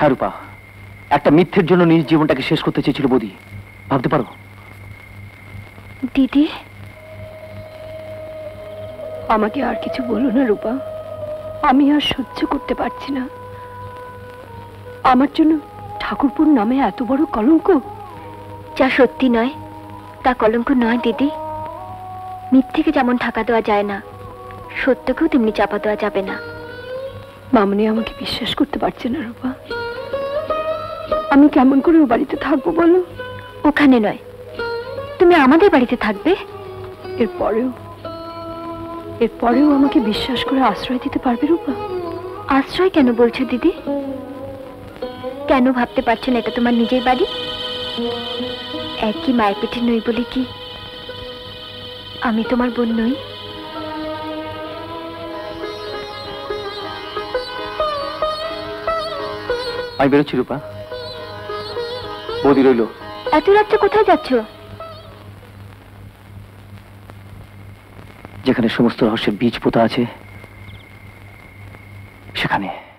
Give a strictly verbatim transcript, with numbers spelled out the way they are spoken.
हाँ रूपा एक मिथ्येर जोन्नो निज जीवनटाके शेष करते चेयेछिलो बौदी भाबते पारो दीदी आमाके आर किछु बोलो ना रूपा आमी आर सह्य करते पारछि ना आमार जोन्नो ठाकुरपुर नामे एत बड़ कलंक जा सत्यि नय ता कलंक नय दीदी मिथ्येके जेमन ढाका देवा जाय ना सत्यकेও তেমনি চাপা দেওয়া যাবে না মামনি আমাকে বিশ্বাস করতে পারছে না রূপা আমি কেমন করে ওই বাড়িতে থাকব বলো ওখানে নয় তুমি আমাদের বাড়িতে থাকবে এরপরেও এরপরেও আমাকে বিশ্বাস করে আশ্রয় দিতে পারবে রূপা আশ্রয় কেন বলছো দিদি কেন ভাবতে পারছ না এটা তোমার নিজের বাড়ি একই মায়ের পেটে নই বলে কি আমি তোমার বোন নই আমি বেরোচ্ছি রূপা বৌদি রইল এত রাত্রে কোথায় যাচ্ছ যেখানে সমস্ত রহস্যের বীজ পোতা আছে সেখানে